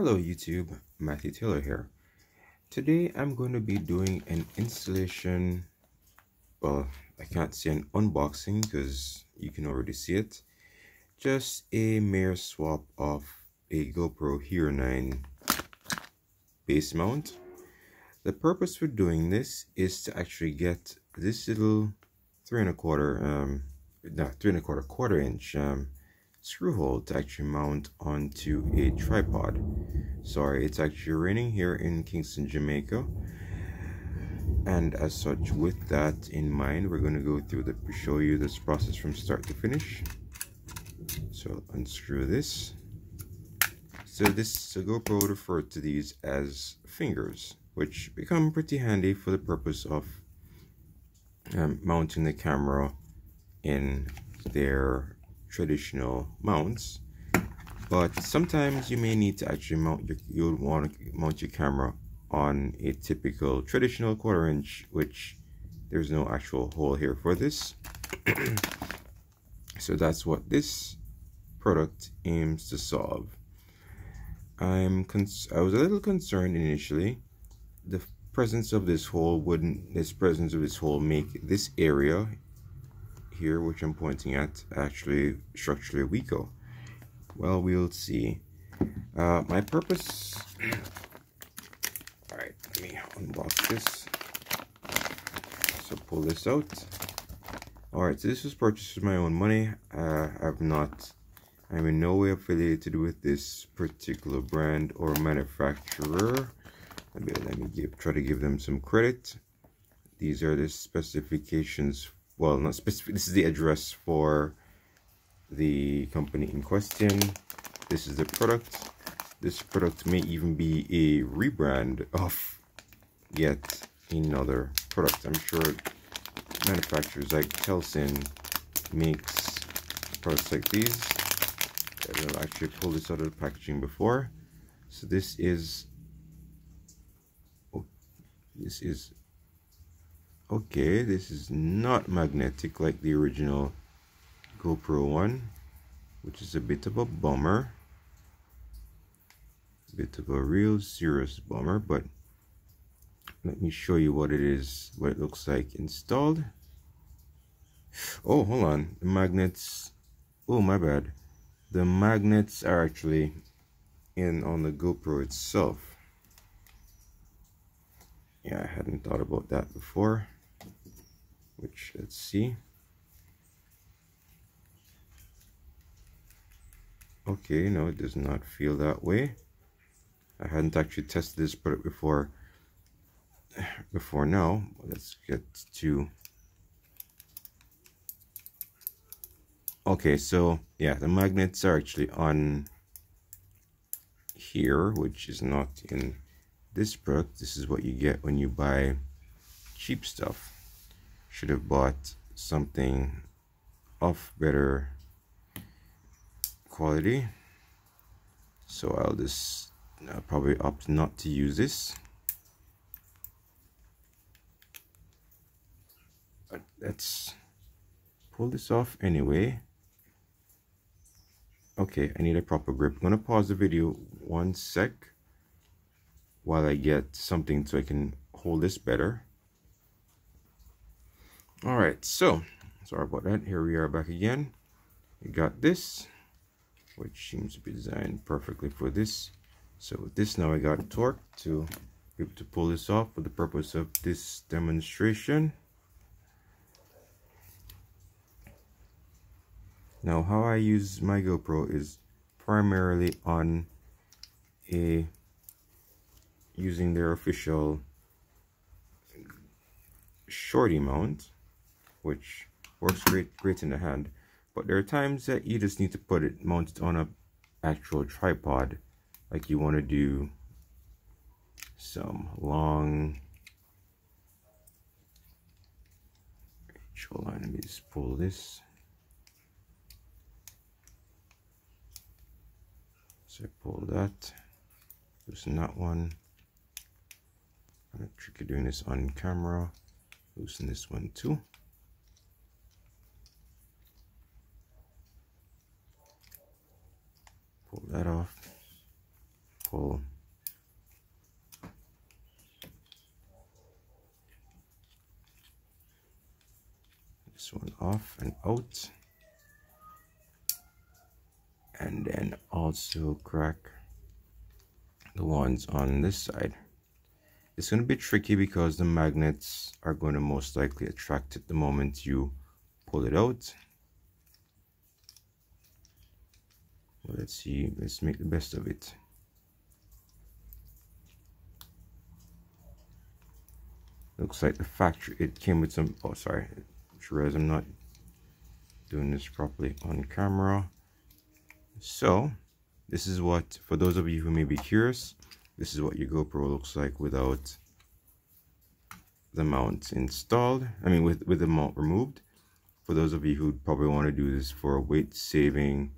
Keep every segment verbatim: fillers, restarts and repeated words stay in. Hello YouTube, Matthew Taylor here. Today I'm going to be doing an installation, well I can't say an unboxing because you can already see it, just a mirror swap of a GoPro Hero nine base mount. The purpose for doing this is to actually get this little three and a quarter, um, no, three and a quarter quarter inch um, screw hole to actually mount onto a tripod. Sorry, it's actually raining here in Kingston, Jamaica, and as such, with that in mind, we're going to go through the show you this process from start to finish. So I'll unscrew this. So this so GoPro referred to these as fingers, which become pretty handy for the purpose of um, mounting the camera in their traditional mounts, but sometimes you may need to actually mount your you'll want to mount your camera on a typical traditional quarter inch, which there's no actual hole here for this. So that's what this product aims to solve. I'm cons I was a little concerned initially the presence of this hole wouldn't this presence of this hole make this area here, which I'm pointing at, actually structurally weaker. Well, we'll see. Uh, my purpose. All right, let me unbox this. So pull this out. All right, so this was purchased with my own money. Uh, I've not. I'm in no way affiliated with this particular brand or manufacturer. Let me let me give, try to give them some credit. These are the specifications. Well, not specific. This is the address for the company in question. This is the product. This product may even be a rebrand of yet another product. I'm sure manufacturers like Kelson makes products like these. I've actually pulled this out of the packaging before. So this is. Oh, this is. Okay, this is not magnetic like the original GoPro one, which is a bit of a bummer. A bit of a real serious bummer, but let me show you what it is, what it looks like installed. Oh, hold on. The magnets, oh my bad. The magnets are actually in on the GoPro itself. Yeah, I hadn't thought about that before. Which, let's see. Okay, no, it does not feel that way. I hadn't actually tested this product before before now. Let's get to... Okay, so, yeah, the magnets are actually on here, which is not in this product. This is what you get when you buy cheap stuff. Should have bought something of better quality, so I'll just I'll probably opt not to use this. But let's pull this off anyway. Okay, I need a proper grip. I'm gonna pause the video one sec while I get something so I can hold this better. All right, so sorry about that. Here we are back again. We got this, which seems to be designed perfectly for this. So with this now, I got torque to be able to pull this off for the purpose of this demonstration. Now, how I use my GoPro is primarily on a using their official shorty mount, which works great great in the hand, but there are times that you just need to put it mounted on a actual tripod, like you want to do some long hold on, let me just pull this. So I pull that, loosen that one. I'm gonna trick you doing this on camera. Loosen this one too. Pull that off. full. This one off and out, and then also crack the ones on this side. It's going to be tricky because the magnets are going to most likely attract it the moment you pull it out. Well, let's see, let's make the best of it. Looks like the factory, it came with some, oh sorry, I realize I'm not doing this properly on camera. So this is what, for those of you who may be curious, this is what your GoPro looks like without the mount installed, I mean with, with the mount removed. For those of you who probably want to do this for weight saving.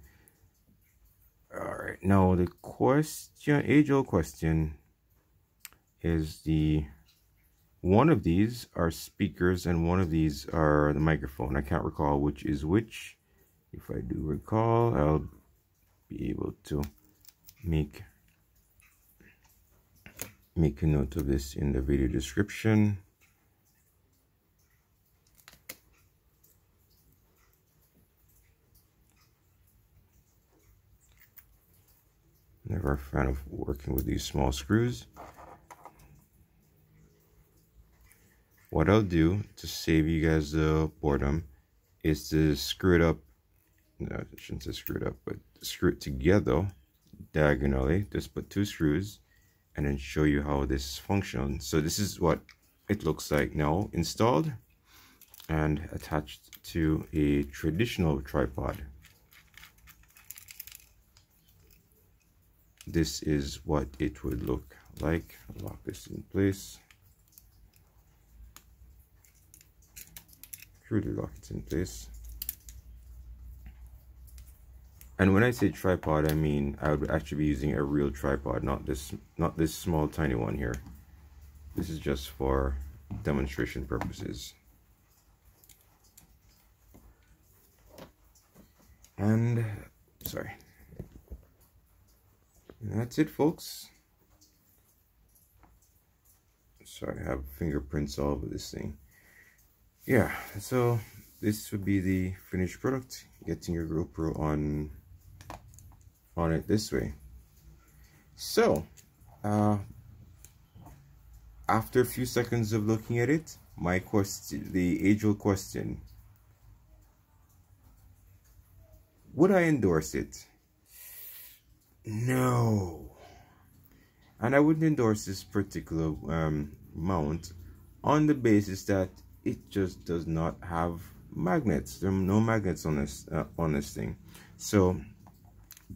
Alright, now the question, age-old question is, the one of these are speakers and one of these are the microphone. I can't recall which is which. If I do recall, I'll be able to make make a note of this in the video description. Never a fan of working with these small screws. What I'll do to save you guys the boredom is to screw it up. No, I shouldn't say screw it up, but screw it together diagonally. Just put two screws and then show you how this functions. So this is what it looks like now installed and attached to a traditional tripod. This is what it would look like. Lock this in place. Really lock it in place. And when I say tripod, I mean I would actually be using a real tripod, not this not this small tiny one here. This is just for demonstration purposes. And sorry, and that's it, folks. Sorry, I have fingerprints all over this thing. Yeah, so this would be the finished product, getting your GoPro on on it this way. So uh, after a few seconds of looking at it, my question, the age-old question, would I endorse it? No, and I wouldn't endorse this particular um, mount on the basis that it just does not have magnets. There are no magnets on this uh, on this thing. So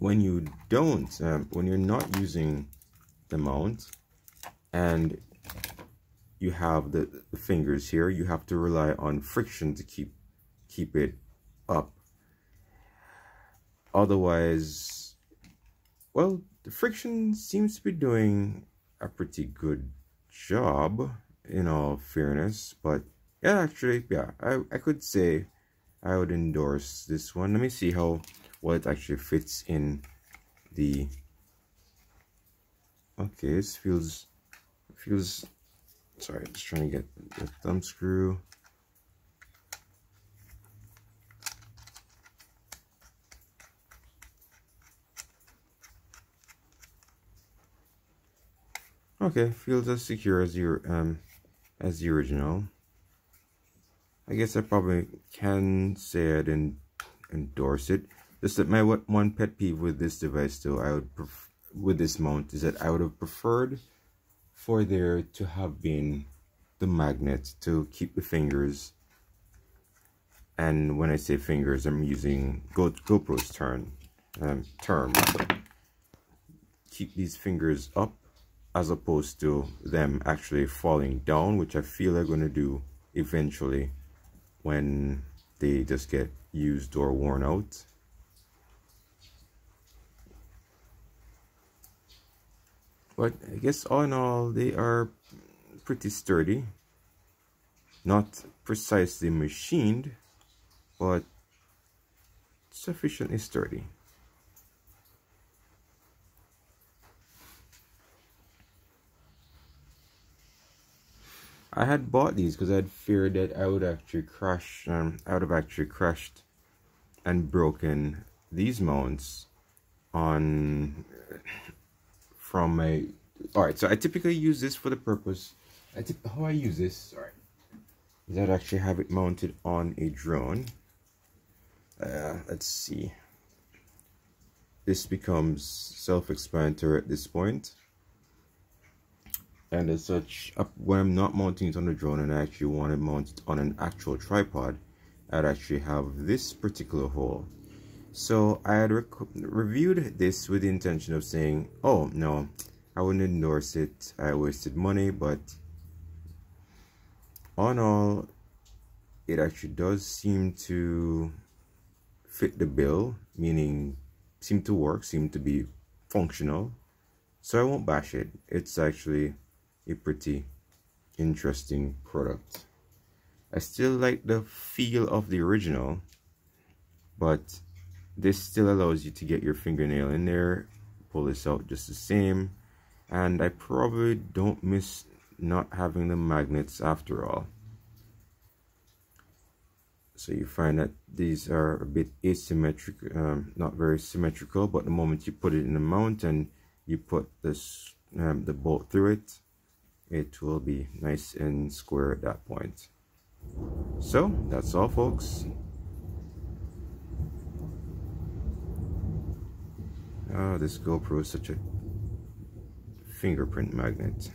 when you don't, um, when you're not using the mount and you have the, the fingers here, you have to rely on friction to keep keep it up. Otherwise, well, the friction seems to be doing a pretty good job, in all fairness, but. Yeah, actually, yeah, I, I could say I would endorse this one. Let me see how well it actually fits in the... Okay, it feels... feels... Sorry, I'm just trying to get the thumb screw. Okay, feels as secure as your um as the original. I guess I probably can say I'd en endorse it. Just that my one pet peeve with this device, though, I would pref with this mount, is that I would have preferred for there to have been the magnet to keep the fingers. And when I say fingers, I'm using Go GoPro's turn um, term. Keep these fingers up, as opposed to them actually falling down, which I feel they're going to do eventually, when they just get used or worn out. But I guess all in all, they are pretty sturdy. Not precisely machined, but sufficiently sturdy. I had bought these because I had feared that I would actually crash, um, I would have actually crashed and broken these mounts on from a, alright, so I typically use this for the purpose, I tip, how I use this, sorry, is I'd actually have it mounted on a drone. Uh, let's see, this becomes self-explanatory at this point. And as such, when I'm not mounting it on the drone and I actually want to mount it on an actual tripod, I'd actually have this particular hole. So I had rec reviewed this with the intention of saying, oh no, I wouldn't endorse it, I wasted money, but on all, it actually does seem to fit the bill, meaning seem to work, seem to be functional. So I won't bash it. It's actually a pretty interesting product. I still like the feel of the original, but this still allows you to get your fingernail in there, pull this out just the same, and I probably don't miss not having the magnets after all. So you find that these are a bit asymmetric, um, not very symmetrical, but the moment you put it in the mount and you put this um, the bolt through it, it will be nice and square at that point. So that's all, folks. Oh, this GoPro is such a fingerprint magnet.